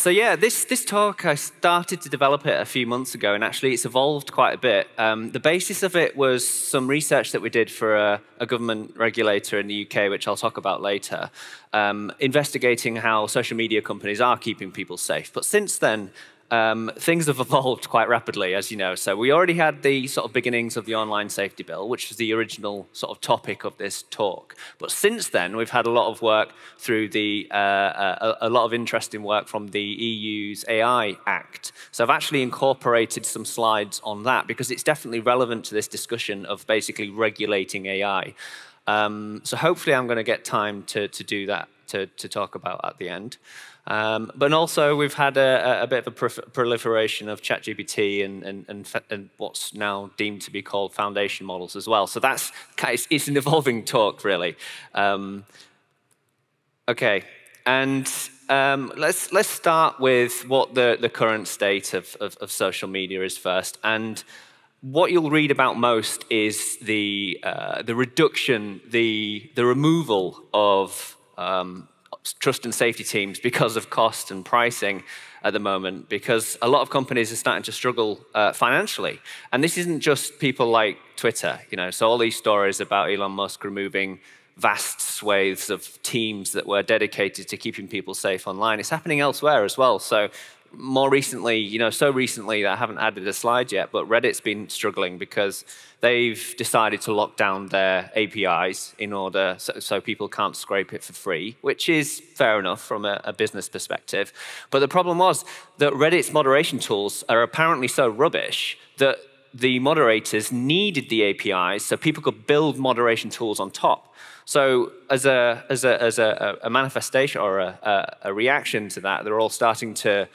So yeah, this talk, I started to develop it a few months ago, and actually it's evolved quite a bit. The basis of it was some research that we did for a government regulator in the UK, which I'll talk about later, investigating how social media companies are keeping people safe. But since then, things have evolved quite rapidly, as you know. So we already had the sort of beginnings of the Online Safety Bill, which was the original sort of topic of this talk. But since then, we've had a lot of work through the, a lot of interesting work from the EU's AI Act. So I've actually incorporated some slides on that because it's definitely relevant to this discussion of basically regulating AI. So hopefully I'm going to get time to do that, to talk about at the end. But also we've had a bit of a proliferation of ChatGPT and what's now deemed to be called foundation models as well. So that's, it's an evolving talk, really. Okay, and let's start with what the current state of social media is first. And what you'll read about most is the reduction, the removal of trust and safety teams because of cost and pricing at the moment, because a lot of companies are starting to struggle financially. And this isn't just people like Twitter, you know, so all these stories about Elon Musk removing vast swathes of teams that were dedicated to keeping people safe online, it's happening elsewhere as well. So more recently, you know, so recently that I haven't added a slide yet, but Reddit's been struggling because they've decided to lock down their APIs in order so people can't scrape it for free, which is fair enough from a business perspective. But the problem was that Reddit's moderation tools are apparently so rubbish that the moderators needed the APIs so people could build moderation tools on top. So as a manifestation or a reaction to that, they're all starting to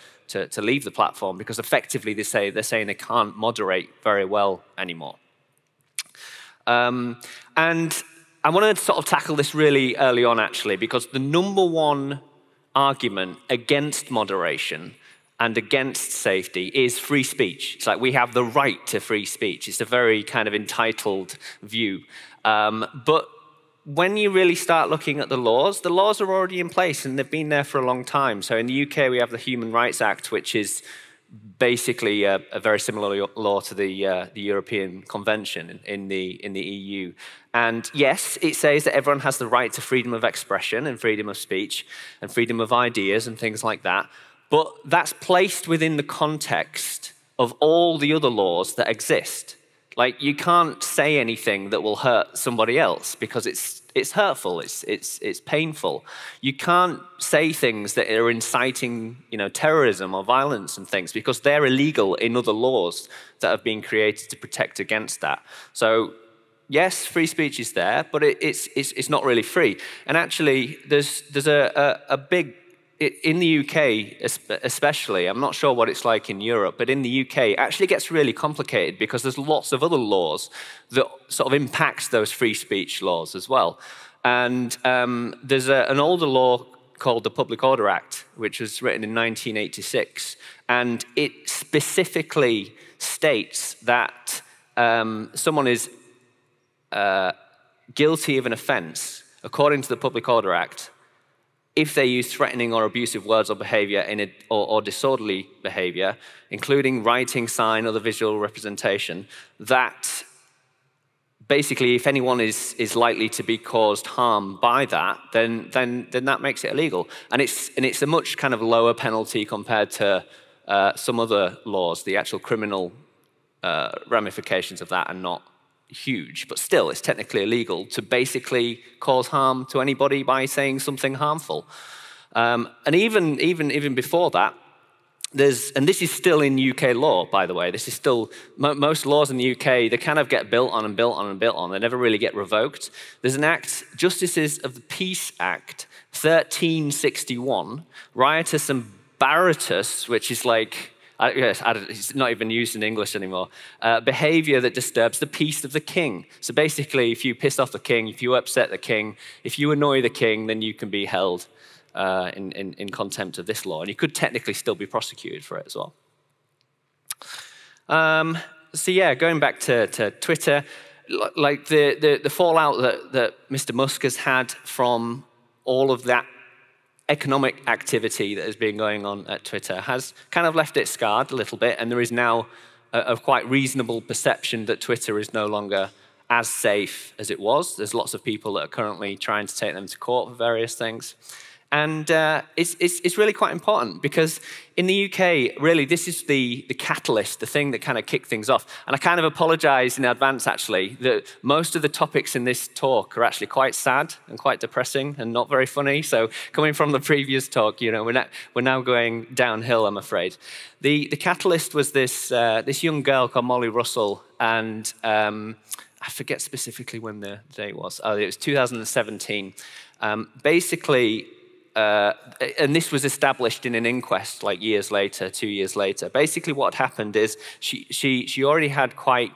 leave the platform because effectively they're saying they can't moderate very well anymore. And I want to sort of tackle this really early on, actually, because the number one argument against moderation and against safety is free speech. It's like we have the right to free speech. It's a very kind of entitled view. But when you really start looking at the laws are already in place and they've been there for a long time. So in the UK, we have the Human Rights Act, which is basically a very similar law to the European Convention in the EU. And yes, it says that everyone has the right to freedom of expression and freedom of speech and freedom of ideas and things like that. But that's placed within the context of all the other laws that exist. Like, you can't say anything that will hurt somebody else because it's hurtful, it's painful. You can't say things that are inciting, you know, terrorism or violence and things because they're illegal in other laws that have been created to protect against that. So yes, free speech is there, but it's not really free. And actually, there's a big, in the UK especially, I'm not sure what it's like in Europe, but in the UK it actually gets really complicated because there's lots of other laws that sort of impacts those free speech laws as well. And there's an older law called the Public Order Act, which was written in 1986, and it specifically states that someone is guilty of an offence according to the Public Order Act if they use threatening or abusive words or behavior or disorderly behavior, including writing, sign, or the visual representation, that basically if anyone is likely to be caused harm by that, then that makes it illegal. And it's a much kind of lower penalty compared to some other laws. The actual criminal ramifications of that are not huge, but still it's technically illegal to basically cause harm to anybody by saying something harmful. And even before that, and this is still in UK law, by the way, this is still, most laws in the UK, they kind of get built on and built on and built on, they never really get revoked. There's an act, Justices of the Peace Act, 1361, riotous and baratus, which is like, it's not even used in English anymore. Behavior that disturbs the peace of the king. So basically, if you piss off the king, if you upset the king, if you annoy the king, then you can be held in contempt of this law. And you could technically still be prosecuted for it as well. So yeah, going back to Twitter, like the fallout that Mr. Musk has had from all of that economic activity that has been going on at Twitter has kind of left it scarred a little bit, and there is now a quite reasonable perception that Twitter is no longer as safe as it was. There's lots of people that are currently trying to take them to court for various things. And it's really quite important, because in the UK, really, this is the catalyst, the thing that kind of kicked things off. And I kind of apologise in advance, actually, that most of the topics in this talk are actually quite sad and quite depressing and not very funny. So coming from the previous talk, you know, we're now going downhill, I'm afraid. The catalyst was this, this young girl called Molly Russell, and I forget specifically when the date was. Oh, it was 2017. Basically... and this was established in an inquest like years later, 2 years later. Basically what happened is she already had quite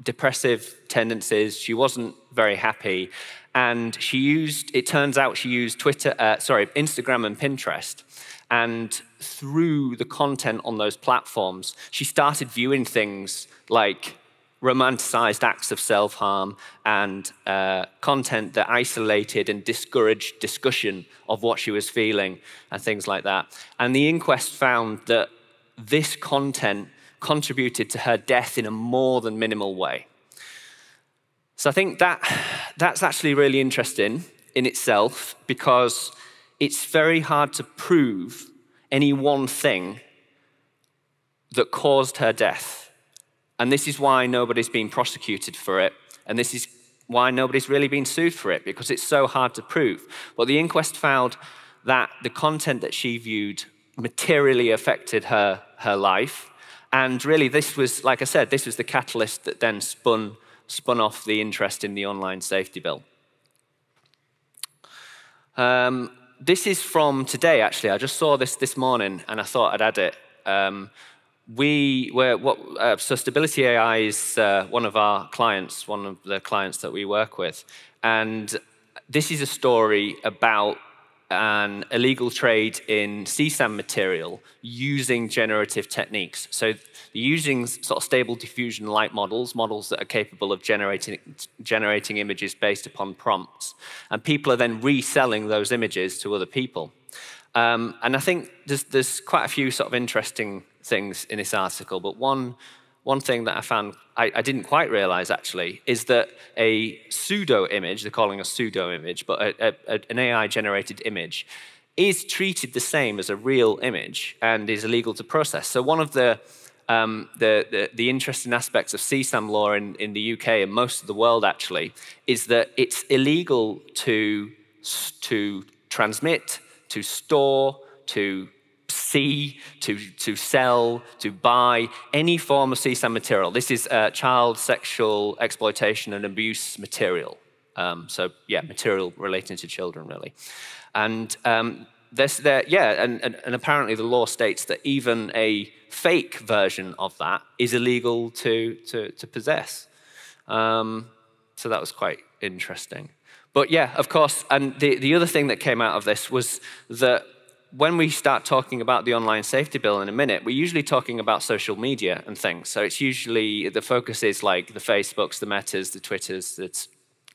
depressive tendencies. She wasn't very happy. And she used, it turns out she used Twitter, sorry, Instagram and Pinterest. And through the content on those platforms, she started viewing things like romanticized acts of self-harm and content that isolated and discouraged discussion of what she was feeling and things like that. And the inquest found that this content contributed to her death in a more than minimal way. So I think that's actually really interesting in itself, because it's very hard to prove any one thing that caused her death. And this is why nobody's been prosecuted for it. And this is why nobody's really been sued for it, because it's so hard to prove. But the inquest found that the content that she viewed materially affected her life. And really, this was, like I said, this was the catalyst that then spun off the interest in the Online Safety Bill. This is from today, actually. I just saw this morning, and I thought I'd add it. So Stability AI is one of our clients, one of the clients that we work with. And this is a story about an illegal trade in CSAM material using generative techniques. So using sort of stable diffusion light models that are capable of generating images based upon prompts. And people are then reselling those images to other people. And I think there's quite a few sort of interesting things in this article, but one thing that I found I didn't quite realize, actually, is that a pseudo-image, they're calling a pseudo-image, but an AI-generated image, is treated the same as a real image and is illegal to process. So one of the interesting aspects of CSAM law in the UK and most of the world, actually, is that it's illegal to transmit, to store, to see, to sell, to buy any form of CSAM material. This is child sexual exploitation and abuse material. So yeah, material relating to children, really. And and apparently the law states that even a fake version of that is illegal to possess. So that was quite interesting. But yeah, of course, and the other thing that came out of this was that when we start talking about the Online Safety Bill in a minute, we're usually talking about social media and things. So it's usually, the focus is like the Facebooks, the Metas, the Twitters,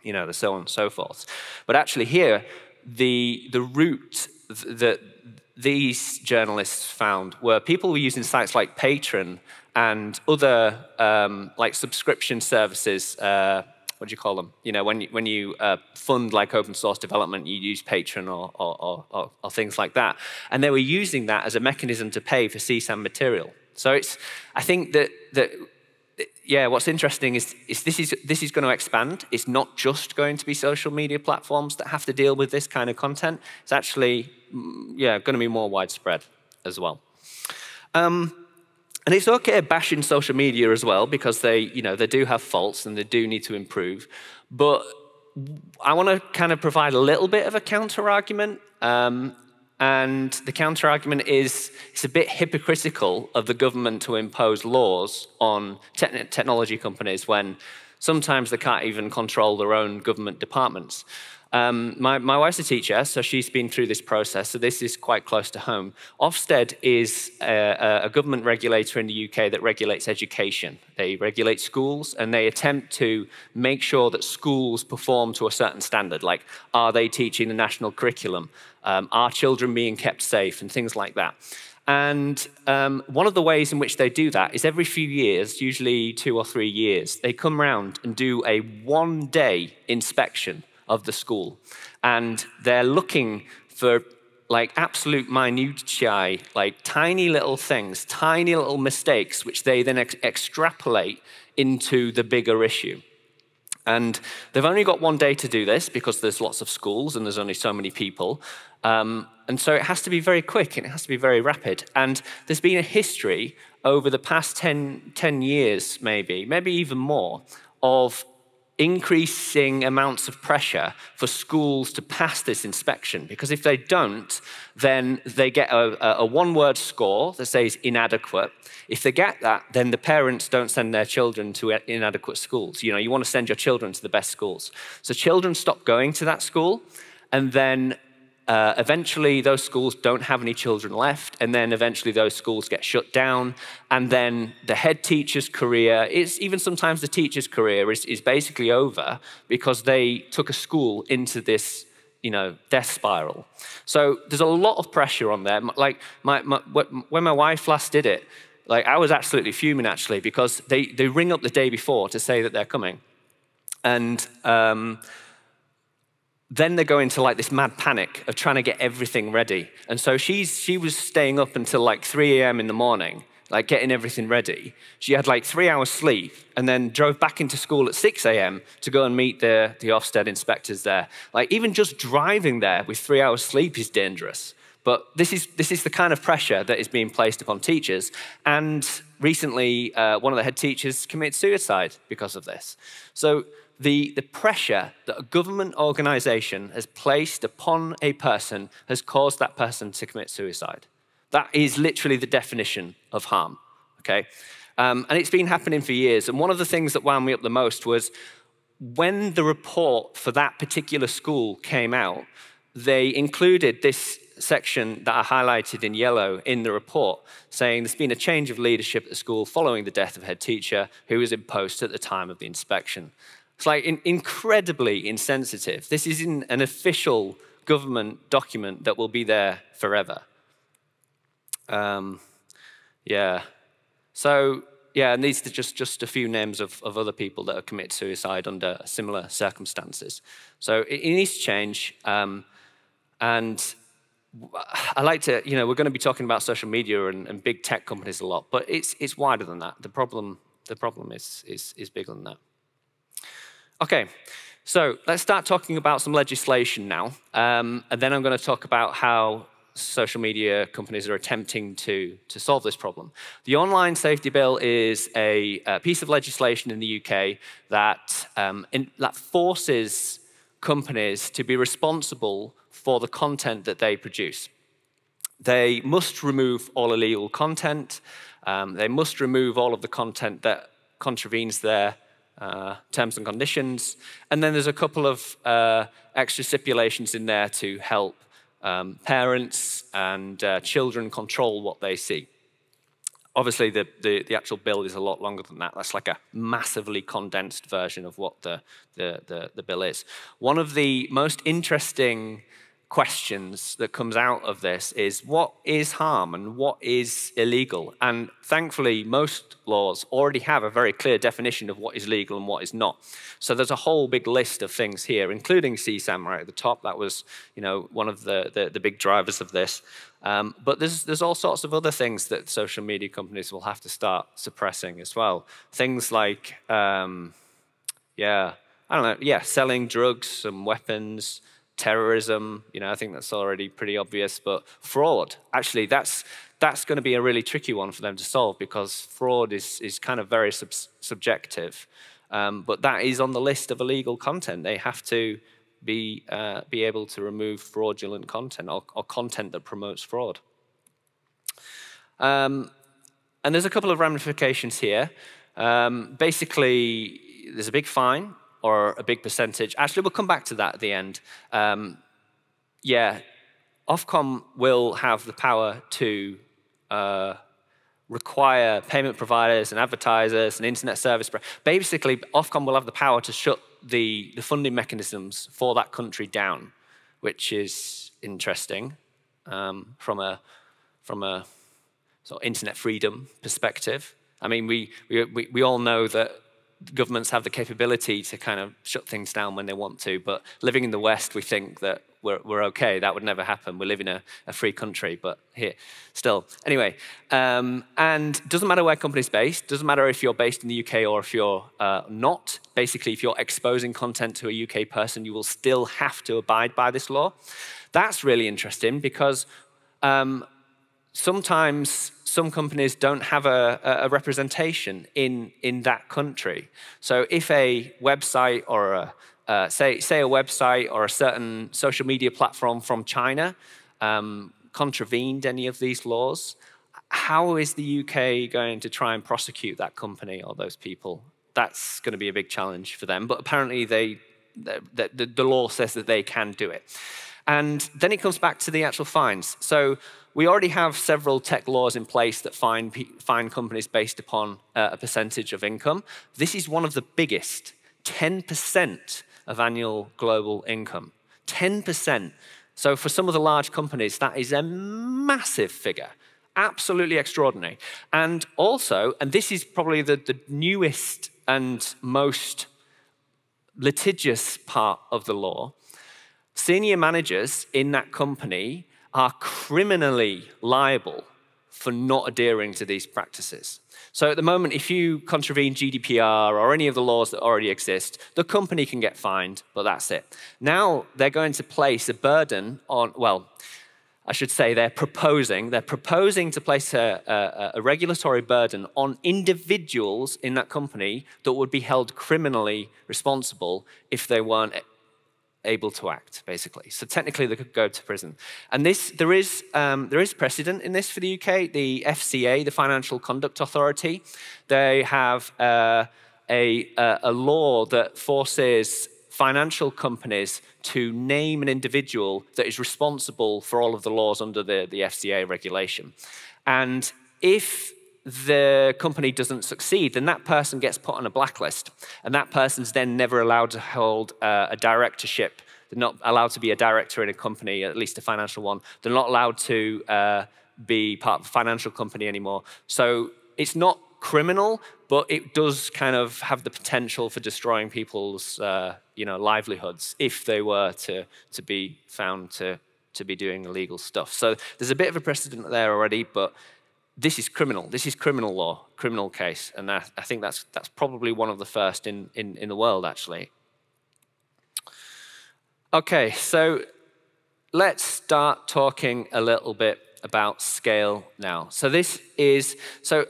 you know, the so on and so forth. But actually here, the root that these journalists found were people were using sites like Patreon and other like subscription services, what do you call them? You know, when you fund like open source development, you use Patreon or things like that. And they were using that as a mechanism to pay for CSAM material. So it's, I think that yeah, what's interesting is this is going to expand. It's not just going to be social media platforms that have to deal with this kind of content. It's actually, yeah, going to be more widespread as well. And it's okay bashing social media as well, because they do have faults and they do need to improve. But I want to kind of provide a little bit of a counter-argument. And the counter-argument is it's a bit hypocritical of the government to impose laws on technology companies when sometimes they can't even control their own government departments. My wife's a teacher, so she's been through this process, so this is quite close to home. Ofsted is a government regulator in the UK that regulates education. They regulate schools, and they attempt to make sure that schools perform to a certain standard, like are they teaching the national curriculum? Are children being kept safe? And things like that. And one of the ways in which they do that is every few years, usually 2 or 3 years, they come round and do a one-day inspection of the school. And they're looking for like absolute minutiae, like tiny little things, tiny little mistakes, which they then extrapolate into the bigger issue. And they've only got 1 day to do this because there's lots of schools and there's only so many people. And so it has to be very quick and it has to be very rapid. And there's been a history over the past 10 years, maybe even more, of increasing amounts of pressure for schools to pass this inspection. Because if they don't, then they get a one-word score that says inadequate. If they get that, then the parents don't send their children to inadequate schools. You know, you want to send your children to the best schools. So children stop going to that school, and then eventually those schools don't have any children left, and then eventually those schools get shut down, and then the head teacher's career, even sometimes the teacher's career is basically over because they took a school into this death spiral. So there's a lot of pressure on there. Like when my wife last did it, like I was absolutely fuming actually, because they ring up the day before to say that they're coming, and then they go into like this mad panic of trying to get everything ready. And so she was staying up until like 3 a.m. in the morning, like getting everything ready. She had like 3 hours sleep and then drove back into school at 6 a.m. to go and meet the Ofsted inspectors there. Like even just driving there with 3 hours sleep is dangerous. But this is the kind of pressure that is being placed upon teachers. And recently, one of the head teachers committed suicide because of this. So the pressure that a government organization has placed upon a person has caused that person to commit suicide. That is literally the definition of harm, okay? And it's been happening for years. And one of the things that wound me up the most was when the report for that particular school came out, they included this section that I highlighted in yellow in the report, saying there's been a change of leadership at the school following the death of head teacher who was in post at the time of the inspection. It's like incredibly insensitive. This is in an official government document that will be there forever. Yeah. So, yeah, and these are just a few names of other people that have committed suicide under similar circumstances. So it needs to change. And I like to, we're going to be talking about social media and big tech companies a lot, but it's wider than that. The problem is bigger than that. Okay, so let's start talking about some legislation now, and then I'm going to talk about how social media companies are attempting to solve this problem. The Online Safety Bill is a piece of legislation in the UK that, that forces companies to be responsible for the content that they produce. They must remove all illegal content. They must remove all of the content that contravenes their terms and conditions, and then there's a couple of extra stipulations in there to help parents and children control what they see. Obviously, the actual bill is a lot longer than that. That's like a massively condensed version of what the bill is. One of the most interesting questions that comes out of this is what is harm and what is illegal? And thankfully, most laws already have a very clear definition of what is legal and what is not. So there's a whole big list of things here, including CSAM right at the top. That was, one of the big drivers of this. But there's all sorts of other things that social media companies will have to start suppressing as well. Things like, selling drugs and weapons, terrorism, I think that's already pretty obvious, but fraud, actually, that's going to be a really tricky one for them to solve because fraud is kind of very subjective. But that is on the list of illegal content. They have to be able to remove fraudulent content or content that promotes fraud. And there's a couple of ramifications here. Basically, there's a big fine or a big percentage. Actually, we'll come back to that at the end. Yeah, Ofcom will have the power to require payment providers and advertisers and internet service. Basically, Ofcom will have the power to shut the funding mechanisms for that country down, which is interesting from a sort of internet freedom perspective. I mean, we all know that governments have the capability to kind of shut things down when they want to, but living in the West, we think that we're okay. That would never happen. We live in a free country, but here, still. Anyway, and doesn't matter where company's based, doesn't matter if you're based in the UK or if you're not. Basically, if you're exposing content to a UK person, you will still have to abide by this law. That's really interesting because sometimes some companies don't have a representation in that country. So if a website or a say a website or a certain social media platform from China contravened any of these laws, how is the UK going to try and prosecute that company or those people? That's going to be a big challenge for them. But apparently, the law says that they can do it. And then it comes back to the actual fines. So we already have several tech laws in place that fine companies based upon a percentage of income. This is one of the biggest, 10% of annual global income, 10%. So for some of the large companies, that is a massive figure, absolutely extraordinary. And also, and this is probably the newest and most litigious part of the law, senior managers in that company are criminally liable for not adhering to these practices. So at the moment, if you contravene GDPR or any of the laws that already exist, the company can get fined, but that's it. Now they're going to place a burden on, well, I should say they're proposing to place a regulatory burden on individuals in that company that would be held criminally responsible if they weren't able to act, basically. So technically, they could go to prison. And this, there is precedent in this for the UK. The FCA, the Financial Conduct Authority, they have a law that forces financial companies to name an individual that is responsible for all of the laws under the FCA regulation. And if the company doesn't succeed, then that person gets put on a blacklist. And that person's then never allowed to hold a directorship. They're not allowed to be a director in a company, at least a financial one. They're not allowed to be part of a financial company anymore. So it's not criminal, but it does kind of have the potential for destroying people's livelihoods if they were to be found to be doing illegal stuff. So there's a bit of a precedent there already, but this is criminal. This is criminal law, criminal case, and I think that's probably one of the first in the world, actually. Okay, so let's start talking a little bit about scale now. So this is so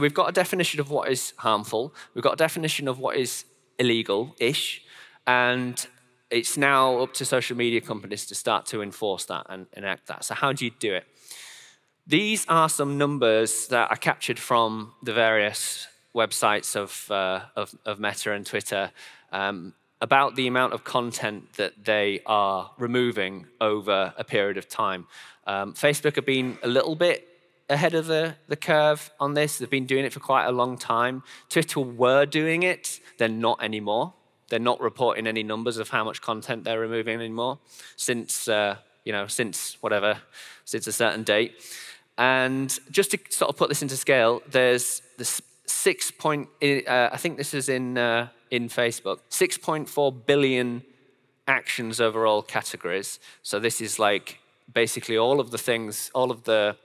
we've got a definition of what is harmful. We've got a definition of what is illegal-ish, and it's now up to social media companies to start to enforce that and enact that. So how do you do it? These are some numbers that are captured from the various websites of Meta and Twitter about the amount of content that they are removing over a period of time. Facebook have been a little bit ahead of the curve on this. They've been doing it for quite a long time. Twitter were doing it. They're not anymore. They're not reporting any numbers of how much content they're removing anymore since a certain date. And just to sort of put this into scale, there's this 6.4 billion actions over all categories. So this is like basically all of the things, all of the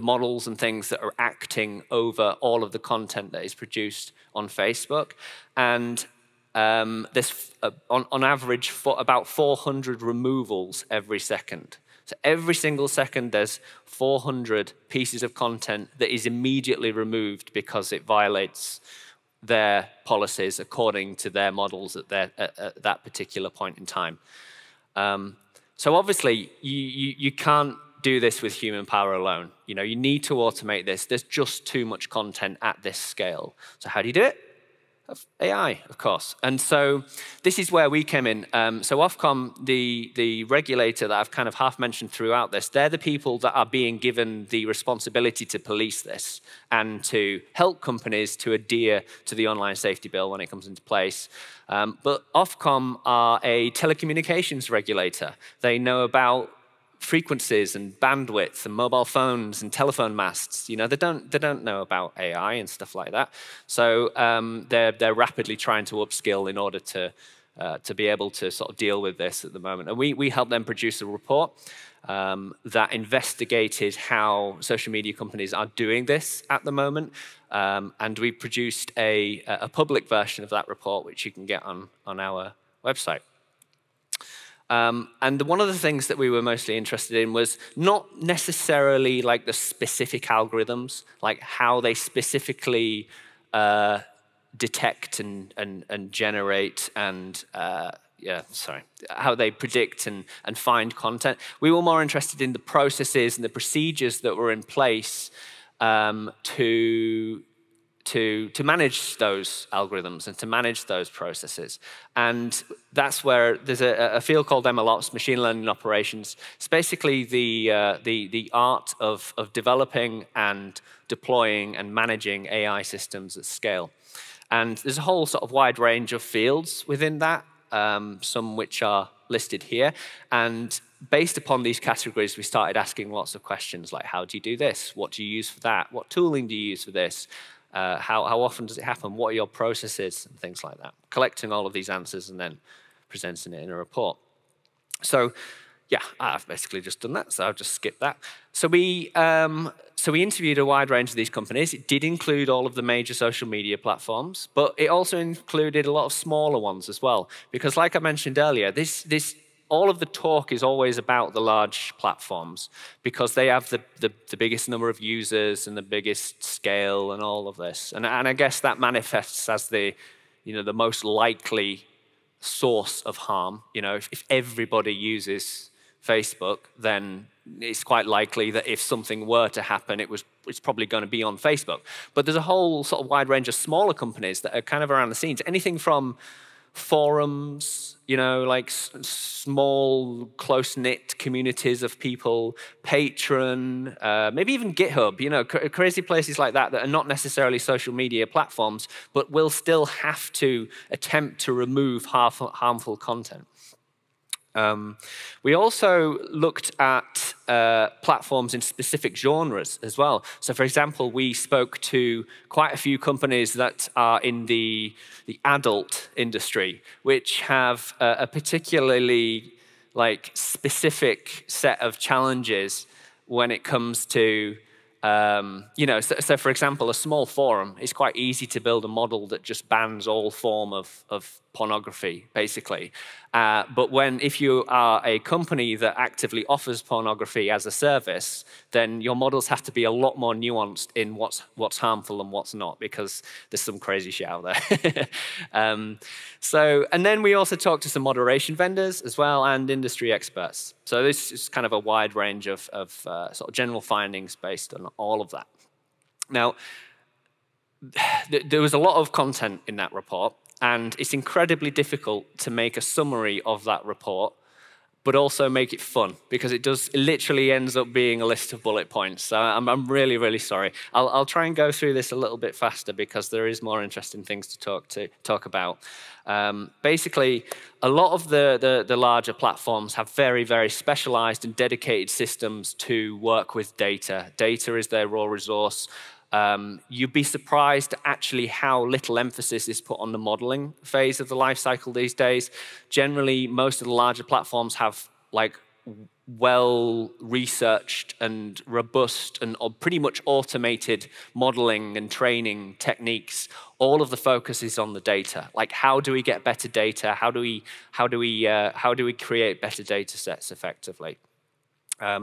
models and things that are acting over all of the content that is produced on Facebook. And there's on average about 400 removals every second. So every single second, there's 400 pieces of content that is immediately removed because it violates their policies according to their models at that particular point in time. So obviously, you can't do this with human power alone. You know, you need to automate this. There's just too much content at this scale. So how do you do it? of AI, of course. And so this is where we came in. So Ofcom, the regulator that I've kind of half mentioned throughout this, they're the people that are being given the responsibility to police this and to help companies to adhere to the Online Safety Bill when it comes into place. But Ofcom are a telecommunications regulator. They know about frequencies and bandwidth and mobile phones and telephone masts. You know, they don't know about AI and stuff like that. So they're rapidly trying to upskill in order to be able to sort of deal with this at the moment. And we helped them produce a report that investigated how social media companies are doing this at the moment. And we produced a public version of that report, which you can get on our website. And one of the things that we were mostly interested in was not necessarily like the specific algorithms, like how they specifically detect and generate and how they predict and find content. We were more interested in the processes and the procedures that were in place to manage those algorithms and to manage those processes. And that's where there's a field called MLOps, machine learning operations. It's basically the art of developing and deploying and managing AI systems at scale. And there's a whole sort of wide range of fields within that, some which are listed here. And based upon these categories, we started asking lots of questions like, how do you do this? What do you use for that? What tooling do you use for this? How often does it happen? What are your processes and things like that? Collecting all of these answers and then presenting it in a report. So, yeah, I've basically just done that, so I'll just skip that. So we interviewed a wide range of these companies. It did include all of the major social media platforms, but it also included a lot of smaller ones as well, because like I mentioned earlier, all of the talk is always about the large platforms because they have the biggest number of users and the biggest scale and all of this. And I guess that manifests as the most likely source of harm. You know, if everybody uses Facebook, then it's quite likely that if something were to happen, it's probably going to be on Facebook. But there's a whole sort of wide range of smaller companies that are kind of around the scenes. Anything from forums, you know, like small, close-knit communities of people, Patreon, maybe even GitHub, you know, crazy places like that that are not necessarily social media platforms, but will still have to attempt to remove harmful content. We also looked at platforms in specific genres as well. So, for example, we spoke to quite a few companies that are in the adult industry, which have a particularly like specific set of challenges when it comes to you know, so for example, a small forum, it's quite easy to build a model that just bans all form of pornography, basically. But if you are a company that actively offers pornography as a service, then your models have to be a lot more nuanced in what's harmful and what's not, because there's some crazy shit out there. And then we also talked to some moderation vendors as well and industry experts. So this is kind of a wide range of sort of general findings based on all of that. Now, there was a lot of content in that report, and it's incredibly difficult to make a summary of that report, but also make it fun, because it literally ends up being a list of bullet points. So I'm really, really sorry. I'll try and go through this a little bit faster because there is more interesting things to talk about. Basically, a lot of the larger platforms have very, very specialized and dedicated systems to work with data. Data is their raw resource. You'd be surprised actually how little emphasis is put on the modeling phase of the life cycle these days. Generally, most of the larger platforms have like well-researched and robust and pretty much automated modeling and training techniques. All of the focus is on the data. Like, how do we get better data? How do we create better data sets effectively? A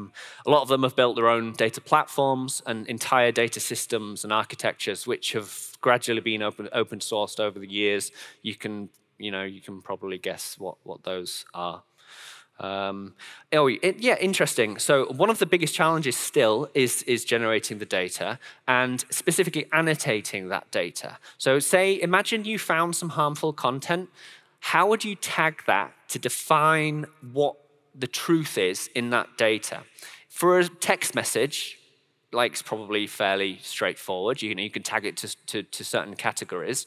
lot of them have built their own data platforms and entire data systems and architectures, which have gradually been open sourced over the years. You can probably guess what those are. Yeah, interesting. So one of the biggest challenges still is generating the data and specifically annotating that data. So say, imagine you found some harmful content. How would you tag that to define what the truth is in that data? For a text message, like, it's probably fairly straightforward. You can tag it to certain categories.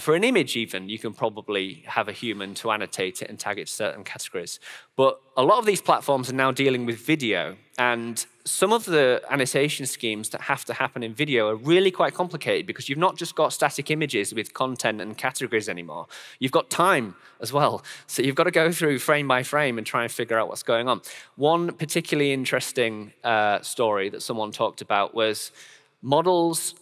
For an image even, you can probably have a human to annotate it and tag it to certain categories. But a lot of these platforms are now dealing with video, and some of the annotation schemes that have to happen in video are really quite complicated because you've not just got static images with content and categories anymore. You've got time as well. So you've got to go through frame by frame and try and figure out what's going on. One particularly interesting story that someone talked about was models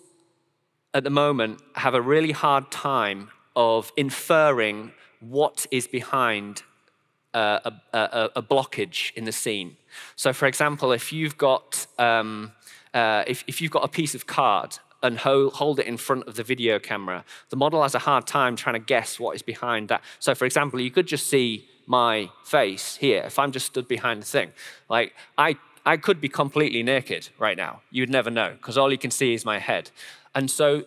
at the moment have a really hard time of inferring what is behind a blockage in the scene. So, for example, if you've got a piece of card and hold it in front of the video camera, the model has a hard time trying to guess what is behind that. So, for example, you could just see my face here if I'm just stood behind the thing. Like, I could be completely naked right now. You'd never know, because all you can see is my head. And so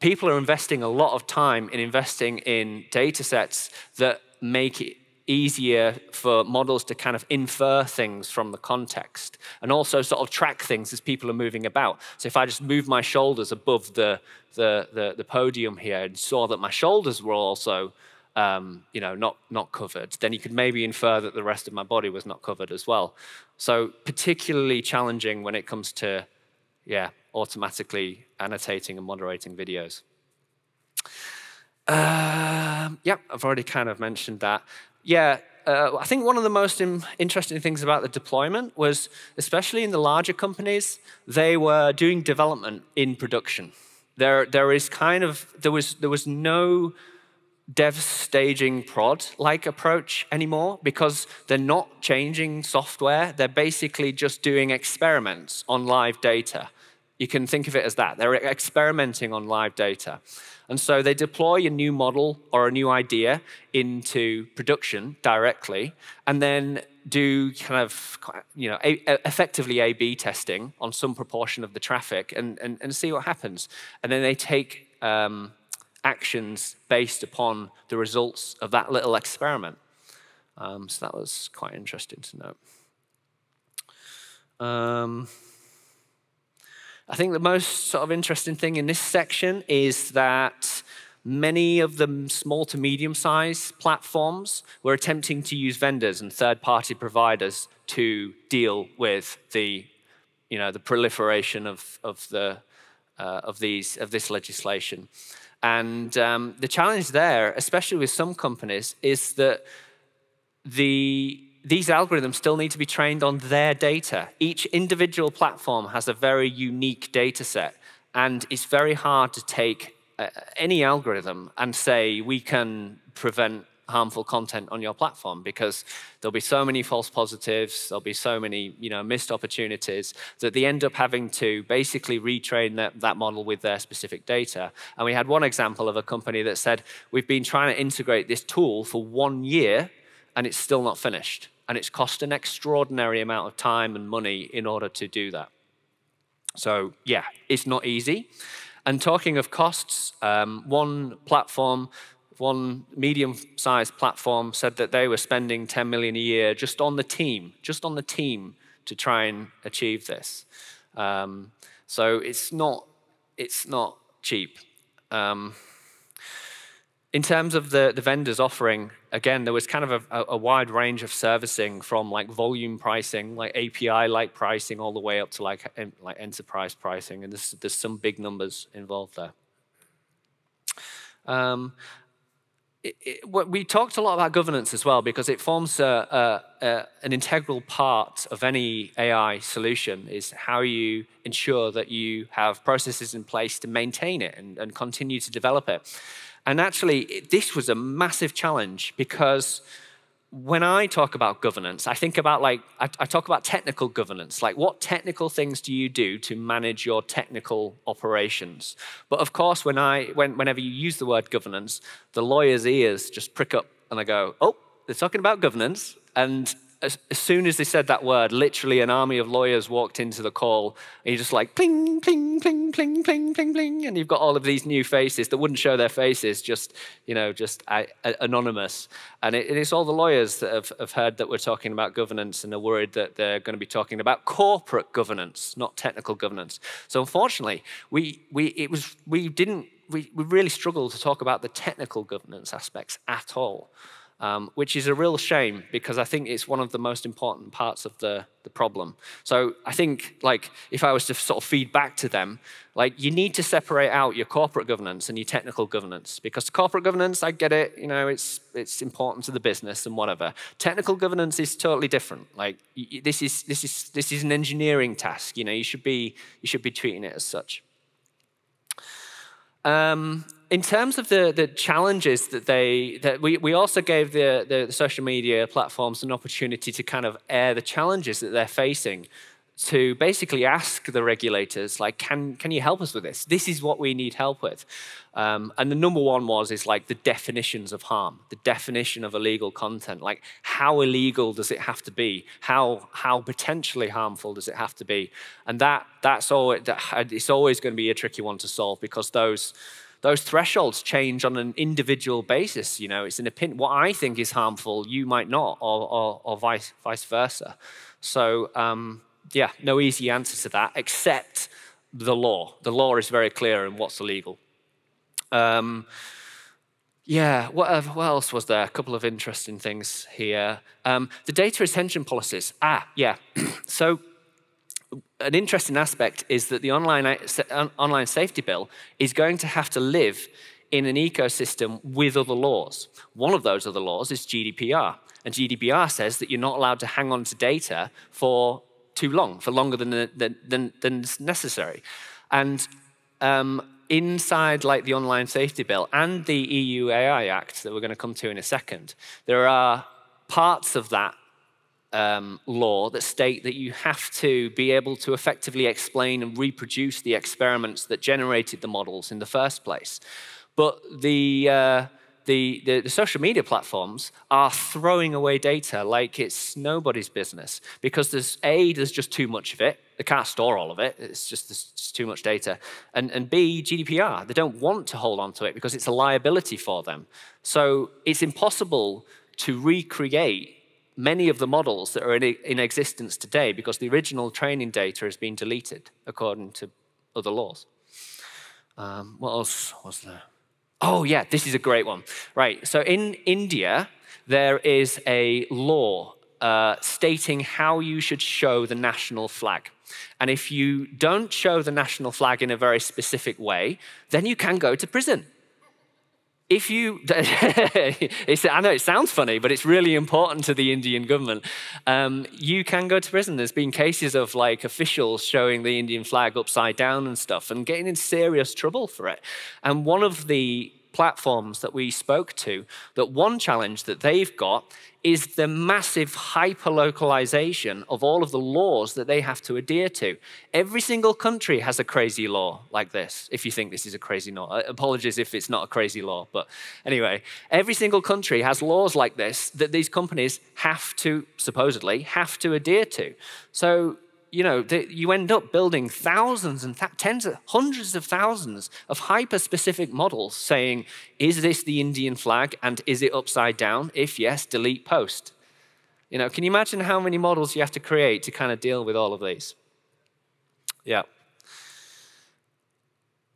people are investing a lot of time in investing in data sets that make it easier for models to kind of infer things from the context and also sort of track things as people are moving about. So if I just move my shoulders above the podium here and saw that my shoulders were also not covered, then you could maybe infer that the rest of my body was not covered as well. So particularly challenging when it comes to, yeah, automatically annotating and moderating videos. Yeah, I've already kind of mentioned that. Yeah, I think one of the most interesting things about the deployment was, especially in the larger companies, they were doing development in production. There was no dev staging prod-like approach anymore, because they're not changing software. They're basically just doing experiments on live data. You can think of it as that. They're experimenting on live data. And so they deploy a new model or a new idea into production directly, and then do kind of, you know, effectively A/B testing on some proportion of the traffic and see what happens. And then they take actions based upon the results of that little experiment. So that was quite interesting to note. I think the most sort of interesting thing in this section is that many of the small to medium-sized platforms were attempting to use vendors and third-party providers to deal with the, you know, the proliferation of this legislation. And the challenge there, especially with some companies, is that these algorithms still need to be trained on their data. Each individual platform has a very unique data set, and it's very hard to take any algorithm and say, we can prevent harmful content on your platform, because there'll be so many false positives, there'll be so many, you know, missed opportunities, that they end up having to basically retrain that model with their specific data. And we had one example of a company that said, we've been trying to integrate this tool for 1 year, and it's still not finished. And it's cost an extraordinary amount of time and money in order to do that. So yeah, it's not easy. And talking of costs, one medium-sized platform said that they were spending 10 million a year just on the team to try and achieve this. So it's not cheap. In terms of the vendors offering, again, there was kind of a wide range of servicing, from like volume pricing, like API-like pricing, all the way up to like enterprise pricing, and there's some big numbers involved there. We talked a lot about governance as well, because it forms an integral part of any AI solution, is how you ensure that you have processes in place to maintain it and continue to develop it. And actually, this was a massive challenge, because when I talk about governance, I think about, like, I talk about technical governance, like, what technical things do you do to manage your technical operations? But of course, whenever you use the word governance, the lawyer's ears just prick up and they go, oh, they're talking about governance. And as soon as they said that word, literally an army of lawyers walked into the call, and you're just like, pling, pling, pling, pling, pling, pling, pling, and you've got all of these new faces that wouldn't show their faces, just, you know, just anonymous. And it's all the lawyers that have heard that we're talking about governance and are worried that they're going to be talking about corporate governance, not technical governance. So unfortunately, we really struggled to talk about the technical governance aspects at all. Which is a real shame, because I think it's one of the most important parts of the problem. So I think, like, if I was to sort of feed back to them, like, you need to separate out your corporate governance and your technical governance, because corporate governance, I get it, you know, it's important to the business and whatever. Technical governance is totally different. Like, this is an engineering task. You know, you should be treating it as such. In terms of the challenges that we also gave the social media platforms an opportunity to kind of air the challenges that they're facing, to basically ask the regulators, like, can you help us with this? This is what we need help with. And the number one is like the definitions of harm, the definition of illegal content. Like, how illegal does it have to be? How potentially harmful does it have to be? And it's always going to be a tricky one to solve, because those thresholds change on an individual basis. You know, it's an opinion. What I think is harmful, you might not, or vice versa. So, yeah, no easy answer to that, except the law. The law is very clear in what's illegal. Yeah, what else was there? A couple of interesting things here. The data retention policies. Ah, yeah. So, an interesting aspect is that the Online Safety Bill is going to have to live in an ecosystem with other laws. One of those other laws is GDPR. And GDPR says that you're not allowed to hang on to data for too long, for longer than necessary. And inside, like, the Online Safety Bill and the EU AI Act that we're going to come to in a second, there are parts of that law that state that you have to be able to effectively explain and reproduce the experiments that generated the models in the first place. But the social media platforms are throwing away data like it's nobody's business, because there's just too much of it. They can't store all of it. It's just there's too much data. And B, GDPR. They don't want to hold on to it because it's a liability for them. So it's impossible to recreate many of the models that are in existence today, because the original training data has been deleted according to other laws. What else was there? Oh, yeah, this is a great one. Right, so in India, there is a law stating how you should show the national flag. And if you don't show the national flag in a very specific way, then you can go to prison. If you, I know it sounds funny, but it's really important to the Indian government. You can go to prison. There's been cases of, like, officials showing the Indian flag upside down and stuff and getting in serious trouble for it. And one of the platforms that we spoke to, that one challenge that they've got is the massive hyper-localization of all of the laws that they have to adhere to. Every single country has a crazy law like this, if you think this is a crazy law. Apologies if it's not a crazy law, but anyway, every single country has laws like this that these companies have to, supposedly, have to adhere to. So, you know, you end up building thousands and hundreds of thousands of hyper-specific models saying, is this the Indian flag and is it upside down? If yes, delete post. You know, can you imagine how many models you have to create to kind of deal with all of these? Yeah.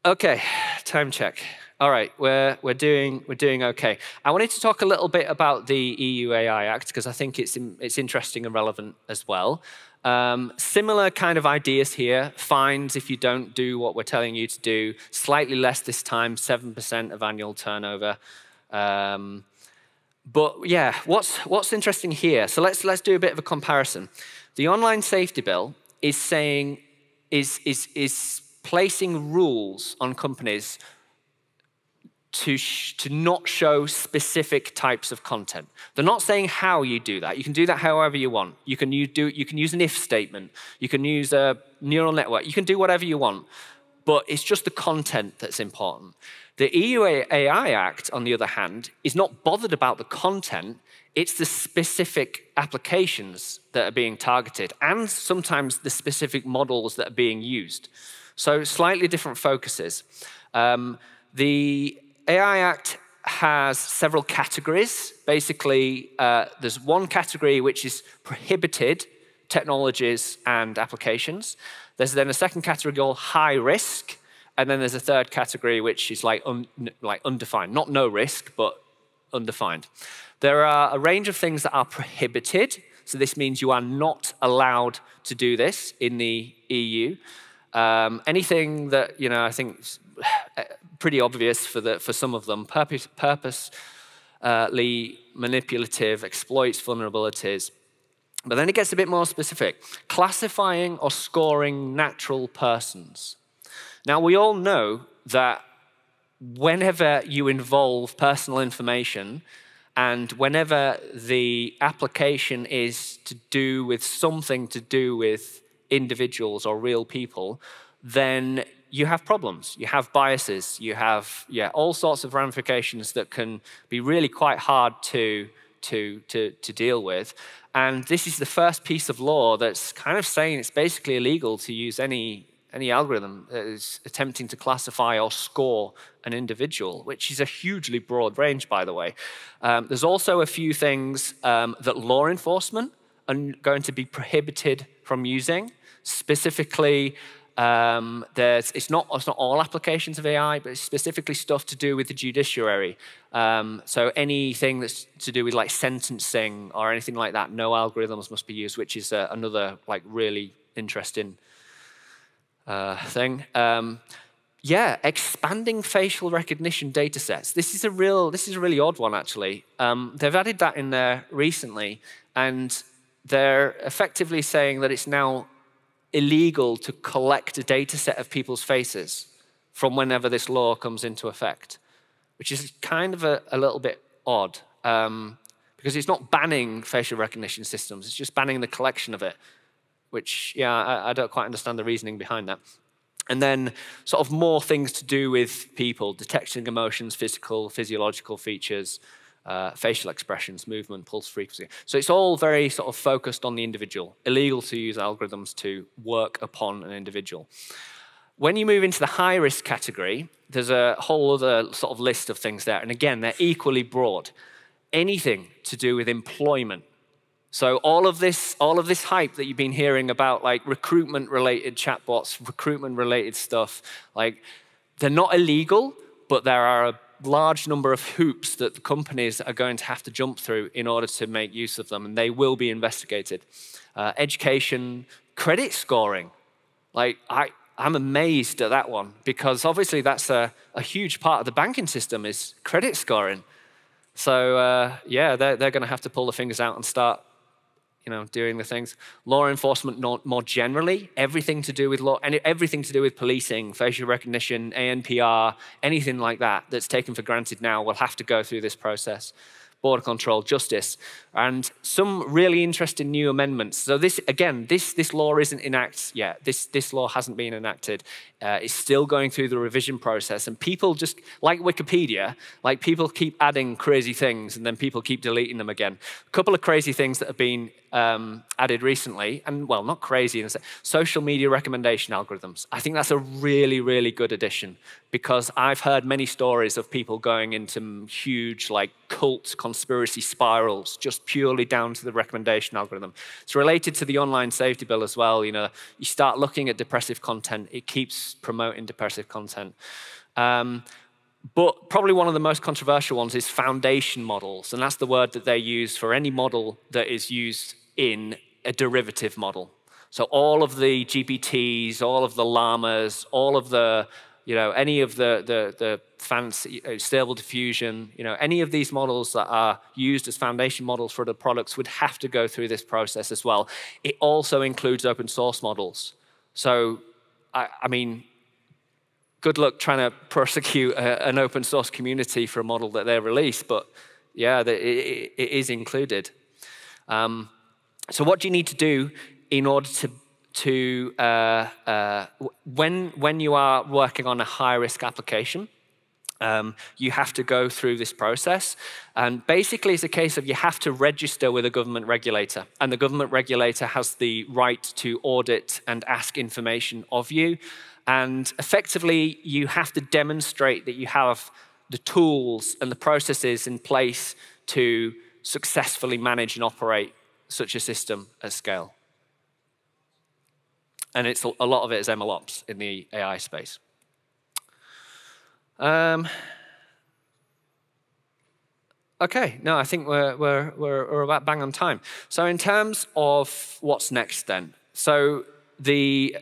Okay, time check. All right, we're doing okay. I wanted to talk a little bit about the EU AI Act, because I think it's interesting and relevant as well. Similar kind of ideas here, fines if you don't do what we're telling you to do, slightly less this time, 7% of annual turnover. But yeah, what's interesting here? So let's do a bit of a comparison. The Online Safety Bill is saying, is placing rules on companies to not show specific types of content. They're not saying how you do that. You can do that however you want. You can use an if statement. You can use a neural network. You can do whatever you want. but it's just the content that's important. The EU AI Act, on the other hand, is not bothered about the content, it's the specific applications that are being targeted and sometimes the specific models that are being used. So slightly different focuses. The AI Act has several categories. Basically, there's one category which is prohibited technologies and applications. There's then a second category called high risk. And then there's a third category, which is like undefined. Not no risk, but undefined. There are a range of things that are prohibited. So this means you are not allowed to do this in the EU. Anything that, you know, I think is pretty obvious for some of them, purposely manipulative, exploits vulnerabilities. But then it gets a bit more specific. Classifying or scoring natural persons. Now, we all know that whenever you involve personal information and whenever the application is to do with something to do with individuals or real people, then you have problems, you have biases, you have all sorts of ramifications that can be really quite hard to deal with. And this is the first piece of law that's kind of saying it's basically illegal to use any algorithm that is attempting to classify or score an individual, which is a hugely broad range, by the way. There's also a few things that law enforcement are going to be prohibited from using. Specifically, it's not all applications of AI, but it's specifically stuff to do with the judiciary. So anything that's to do with like sentencing or anything like that, no algorithms must be used, which is another like really interesting thing. Expanding facial recognition data sets. This is a really odd one, actually. They've added that in there recently, and they're effectively saying that it's now illegal to collect a data set of people's faces from whenever this law comes into effect, which is kind of a little bit odd, because it's not banning facial recognition systems, it's just banning the collection of it, which, I don't quite understand the reasoning behind that. And then sort of more things to do with people, detecting emotions, physical, physiological features, facial expressions, movement, pulse frequency. So it's all very sort of focused on the individual. Illegal to use algorithms to work upon an individual. When you move into the high-risk category, there's a whole other sort of list of things there. And again, they're equally broad. Anything to do with employment. So all of this hype that you've been hearing about, like recruitment-related chatbots, recruitment-related stuff, like they're not illegal, but there are a large number of hoops that the companies are going to have to jump through in order to make use of them, and they will be investigated. Education, credit scoring. Like, I'm amazed at that one, because obviously that's a huge part of the banking system is credit scoring. So they're going to have to pull the fingers out and start doing the things. Law enforcement more generally, everything to do with law, and everything to do with policing, facial recognition, ANPR, anything like that that's taken for granted now will have to go through this process. Border control, justice, and some really interesting new amendments. So this, again, this law isn't in act yet. This law hasn't been enacted. It's still going through the revision process, and people just, like Wikipedia, like people keep adding crazy things, and then people keep deleting them again. A couple of crazy things that have been added recently, and well, not crazy, social media recommendation algorithms. I think that's a really, really good addition, because I've heard many stories of people going into huge like cult conspiracy spirals just purely down to the recommendation algorithm. It's related to the Online Safety Bill as well. You start looking at depressive content, it keeps promoting depressive content. But probably one of the most controversial ones is foundation models, and that's the word that they use for any model that is used in a derivative model. So all of the GPTs, all of the llamas, all of the any of the fancy stable diffusion, any of these models that are used as foundation models for the products would have to go through this process as well. It also includes open source models. So, I mean, good luck trying to prosecute an open source community for a model that they release, but yeah, it is included. So what do you need to do in order to to when you are working on a high-risk application, you have to go through this process. And basically, it's a case of you have to register with a government regulator. And the government regulator has the right to audit and ask information of you. And effectively, you have to demonstrate that you have the tools and the processes in place to successfully manage and operate such a system at scale. And it's a lot of it is MLOps in the AI space. Okay, no, I think we're about bang on time. So in terms of what's next then, so the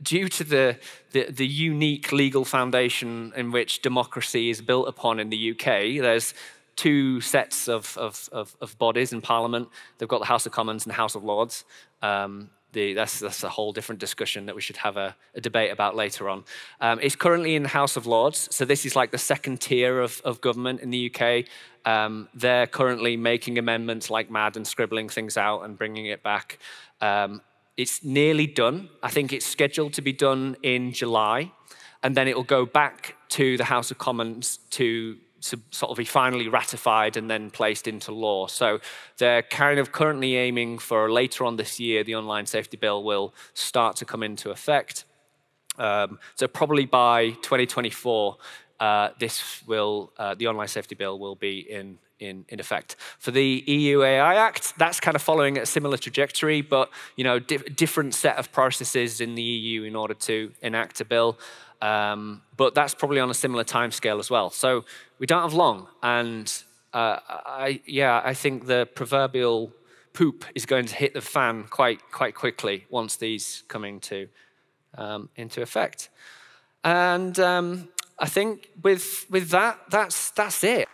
due to the unique legal foundation in which democracy is built upon in the UK, there's two sets of bodies in Parliament. They've got the House of Commons and the House of Lords. That's a whole different discussion that we should have a debate about later on. It's currently in the House of Lords, so this is like the second tier of government in the UK. They're currently making amendments like mad and scribbling things out and bringing it back. It's nearly done. I think it's scheduled to be done in July, and then it will go back to the House of Commons to sort of be finally ratified and then placed into law. So they're kind of currently aiming for later on this year, the Online Safety Bill will start to come into effect. So probably by 2024, the Online Safety Bill will be in effect. For the EU AI Act, that's kind of following a similar trajectory, but you know, different set of processes in the EU in order to enact a bill. But that's probably on a similar timescale as well. So we don't have long, and I think the proverbial poop is going to hit the fan quite quickly once these come into effect. And I think with that, that's it.